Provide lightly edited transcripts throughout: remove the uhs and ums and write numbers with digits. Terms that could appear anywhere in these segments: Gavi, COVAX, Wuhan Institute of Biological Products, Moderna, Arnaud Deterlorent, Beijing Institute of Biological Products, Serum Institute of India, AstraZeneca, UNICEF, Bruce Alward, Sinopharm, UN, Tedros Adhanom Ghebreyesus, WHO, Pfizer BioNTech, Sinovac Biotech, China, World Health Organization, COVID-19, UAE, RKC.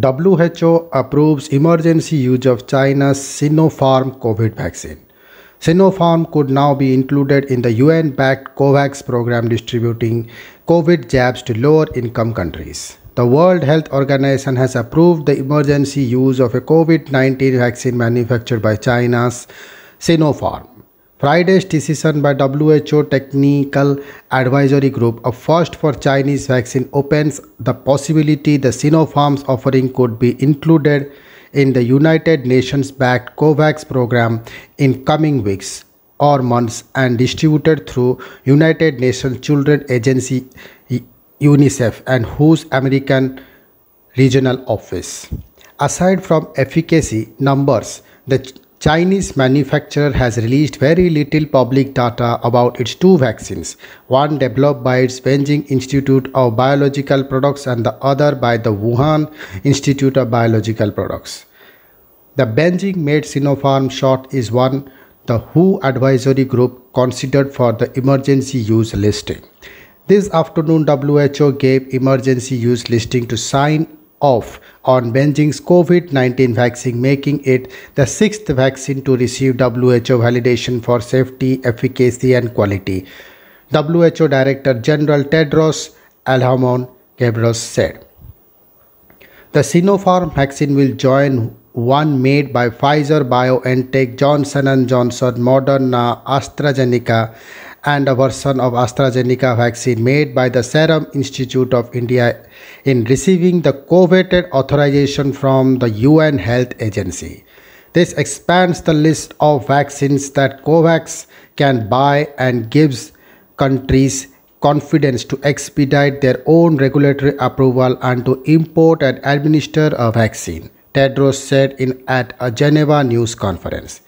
WHO approves emergency use of China's Sinopharm COVID vaccine. Sinopharm could now be included in the UN-backed COVAX program distributing COVID jabs to lower-income countries. The World Health Organization has approved the emergency use of a COVID-19 vaccine manufactured by China's Sinopharm. Friday's decision by WHO Technical Advisory Group, a first for Chinese vaccine, opens the possibility the Sinopharm's offering could be included in the United Nations-backed COVAX program in coming weeks or months and distributed through United Nations Children Agency UNICEF and WHO's American Regional Office. Aside from efficacy numbers, the Chinese manufacturer has released very little public data about its two vaccines, one developed by its Beijing Institute of Biological Products and the other by the Wuhan Institute of Biological Products. The Beijing-made Sinopharm shot is one the WHO advisory group considered for the emergency use listing. This afternoon, WHO gave emergency use listing to sign off on Beijing's COVID-19 vaccine, making it the sixth vaccine to receive WHO validation for safety, efficacy and quality, WHO Director General Tedros Adhanom Ghebreyesus said. The Sinopharm vaccine will join one made by Pfizer BioNTech, Johnson & Johnson, Moderna, AstraZeneca and a version of AstraZeneca vaccine made by the Serum Institute of India in receiving the coveted authorization from the UN Health Agency. This expands the list of vaccines that COVAX can buy and gives countries confidence to expedite their own regulatory approval and to import and administer a vaccine, Tedros said at a Geneva news conference.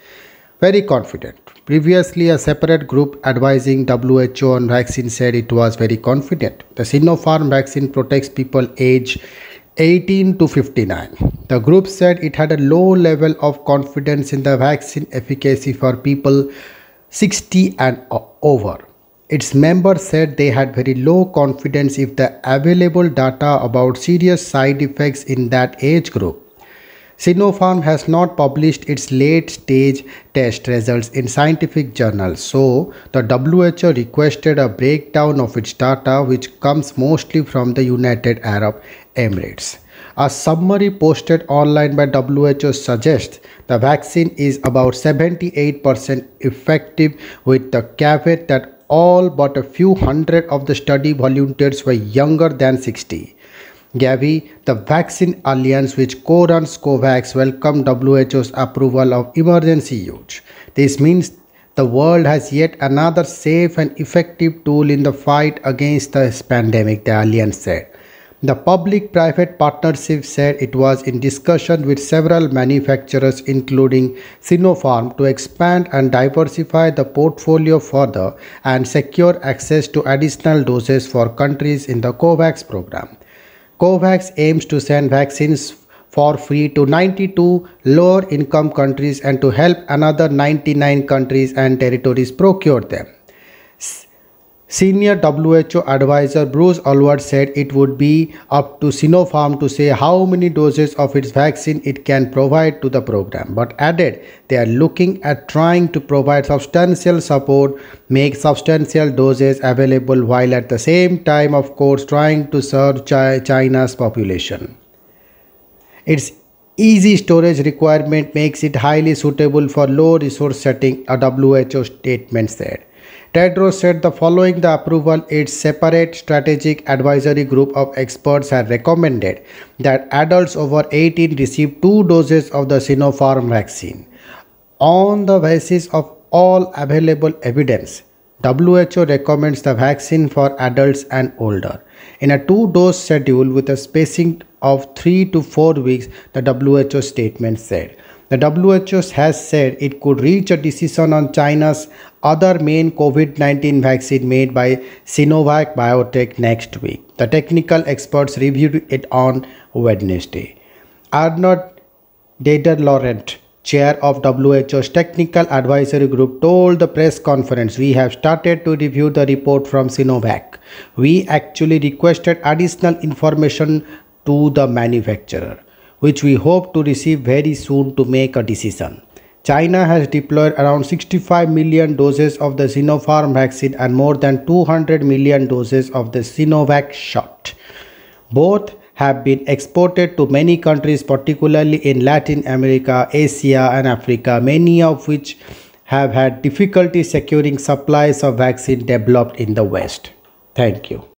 Very confident. Previously, a separate group advising WHO on vaccine said it was very confident. The Sinopharm vaccine protects people aged 18 to 59. The group said it had a low level of confidence in the vaccine efficacy for people 60 and over. Its members said they had very low confidence if the available data about serious side effects in that age group. Sinopharm has not published its late-stage test results in scientific journals, so the WHO requested a breakdown of its data, which comes mostly from the United Arab Emirates. A summary posted online by WHO suggests the vaccine is about 78% effective, with the caveat that all but a few hundred of the study volunteers were younger than 60. Gavi, the vaccine alliance which co-runs COVAX, welcomed WHO's approval of emergency use. This means the world has yet another safe and effective tool in the fight against this pandemic, the alliance said. The public-private partnership said it was in discussion with several manufacturers, including Sinopharm, to expand and diversify the portfolio further and secure access to additional doses for countries in the COVAX program. COVAX aims to send vaccines for free to 92 lower-income countries and to help another 99 countries and territories procure them. Senior WHO advisor Bruce Alward said it would be up to Sinopharm to say how many doses of its vaccine it can provide to the program, but added they are looking at trying to provide substantial support, make substantial doses available while at the same time, of course, trying to serve China's population. Its easy storage requirement makes it highly suitable for low-resource setting, a WHO statement said. Tedros said the following the approval, its separate strategic advisory group of experts had recommended that adults over 18 receive 2 doses of the Sinopharm vaccine. On the basis of all available evidence, WHO recommends the vaccine for adults and older. In a 2-dose schedule with a spacing of 3 to 4 weeks, the WHO statement said. The WHO has said it could reach a decision on China's other main COVID-19 vaccine made by Sinovac Biotech next week. The technical experts reviewed it on Wednesday. Arnaud Deterlorent, chair of WHO's Technical Advisory Group, told the press conference, "We have started to review the report from Sinovac. We actually requested additional information to the manufacturer. which we hope to receive very soon to make a decision. China has deployed around 65 million doses of the Sinopharm vaccine and more than 200 million doses of the Sinovac shot. Both have been exported to many countries, particularly in Latin America, Asia, and Africa, many of which have had difficulty securing supplies of vaccine developed in the West. Thank you.